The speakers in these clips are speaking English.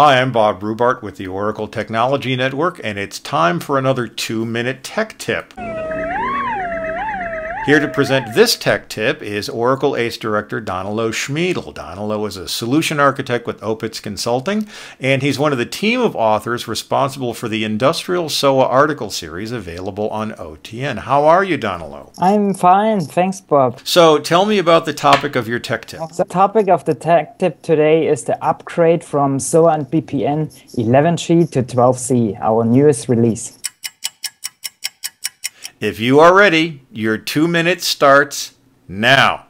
Hi, I'm Bob Rhubart with the Oracle Technology Network, and it's time for another 2-minute tech tip. Here to present this tech tip is Oracle ACE Director Danilo Schmiedel. Danilo is a solution architect with Opitz Consulting, and he's one of the team of authors responsible for the Industrial SOA article series available on OTN. How are you, Danilo? I'm fine. Thanks, Bob. So tell me about the topic of your tech tip. The topic of the tech tip today is the upgrade from SOA and BPM 11g to 12c, our newest release. If you are ready, your 2 minutes starts now.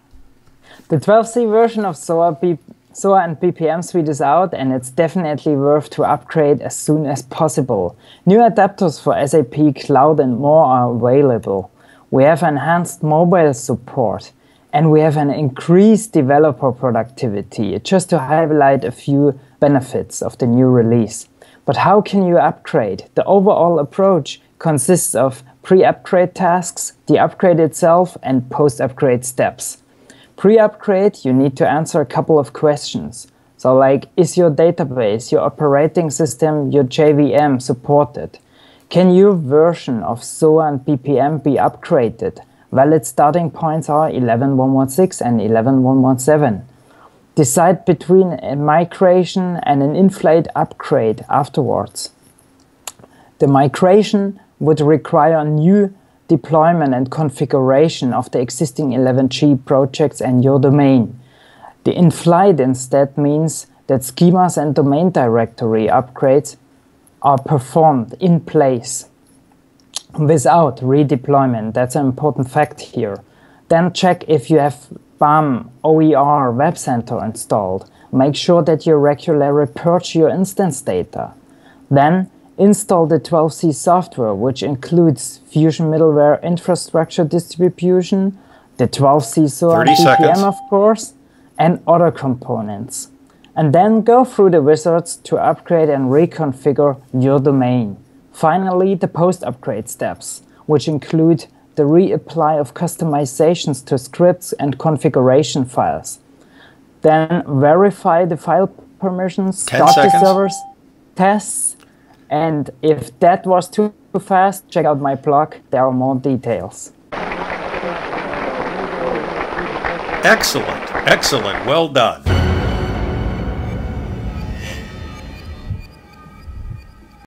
The 12c version of SOA and BPM Suite is out, and it's definitely worth to upgrade as soon as possible. New adapters for SAP Cloud and more are available. We have enhanced mobile support, and we have an increased developer productivity, just to highlight a few benefits of the new release. But how can you upgrade? The overall approach consists of pre-upgrade tasks, the upgrade itself, and post-upgrade steps. Pre-upgrade, you need to answer a couple of questions. So like, is your database, your operating system, your JVM supported? Can your version of SOA and BPM be upgraded? Valid starting points are 11.116 and 11.117. Decide between a migration and an in-flight upgrade afterwards. The migration would require new deployment and configuration of the existing 11g projects and your domain. The in-flight instead means that schemas and domain directory upgrades are performed in place without redeployment. That's an important fact here. Then check if you have BAM, OER, WebCenter installed. Make sure that you regularly purge your instance data. Then install the 12c software, which includes Fusion Middleware Infrastructure Distribution, the 12c SOA BPM, of course, and other components. And then go through the wizards to upgrade and reconfigure your domain. Finally, the post-upgrade steps, which include the reapply of customizations to scripts and configuration files. Then verify the file permissions, start the servers, tests, and if that was too fast, check out my blog. There are more details. Excellent. Excellent. Well done.